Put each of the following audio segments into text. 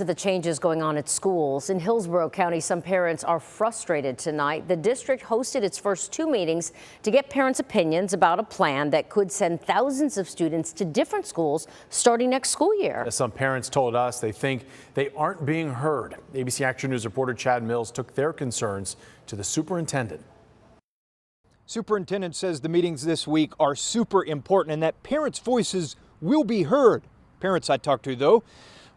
To the changes going on at schools in Hillsborough County, some parents are frustrated tonight. The district hosted its first two meetings to get parents' opinions about a plan that could send thousands of students to different schools starting next school year. Some parents told us they think they aren't being heard. ABC Action News reporter Chad Mills took their concerns to the superintendent. Superintendent says the meetings this week are super important and that parents' voices will be heard. Parents I talked to, though,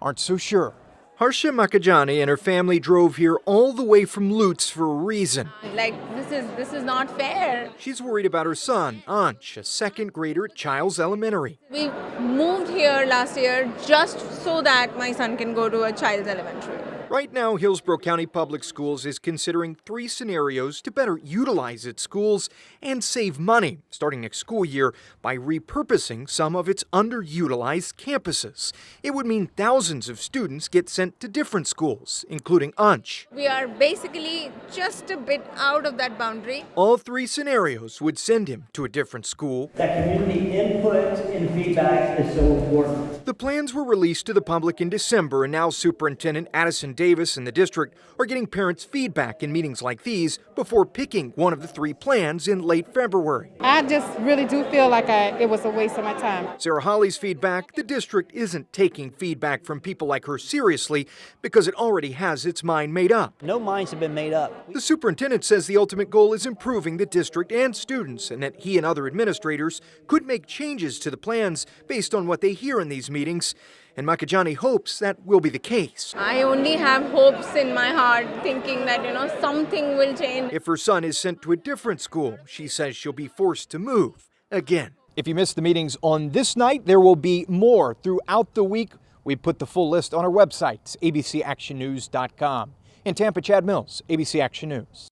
aren't so sure. Harsha Makhijani and her family drove here all the way from Lutz for a reason. Like, this is not fair. She's worried about her son, Ansh, a second grader at Childs Elementary. We moved here last year just so that my son can go to a Childs Elementary. Right now, Hillsborough County Public Schools is considering three scenarios to better utilize its schools and save money starting next school year by repurposing some of its underutilized campuses. It would mean thousands of students get sent to different schools, including UNCH. We are basically just a bit out of that boundary. All three scenarios would send him to a different school. That community input and feedback is so important. The plans were released to the public in December, and now Superintendent Addison Davis and the district are getting parents' feedback in meetings like these before picking one of the three plans in late February. I just really do feel like it was a waste of my time. Sarah Holly's feedback: the district isn't taking feedback from people like her seriously because it already has its mind made up. No minds have been made up. The superintendent says the ultimate goal is improving the district and students, and that he and other administrators could make changes to the plans based on what they hear in these meetings. And Makhijani hopes that will be the case. I only have hopes in my heart, thinking that, something will change. If her son is sent to a different school, she says she'll be forced to move again. If you missed the meetings on this night, there will be more throughout the week. We put the full list on our website, abcactionnews.com. In Tampa, Chad Mills, ABC Action News.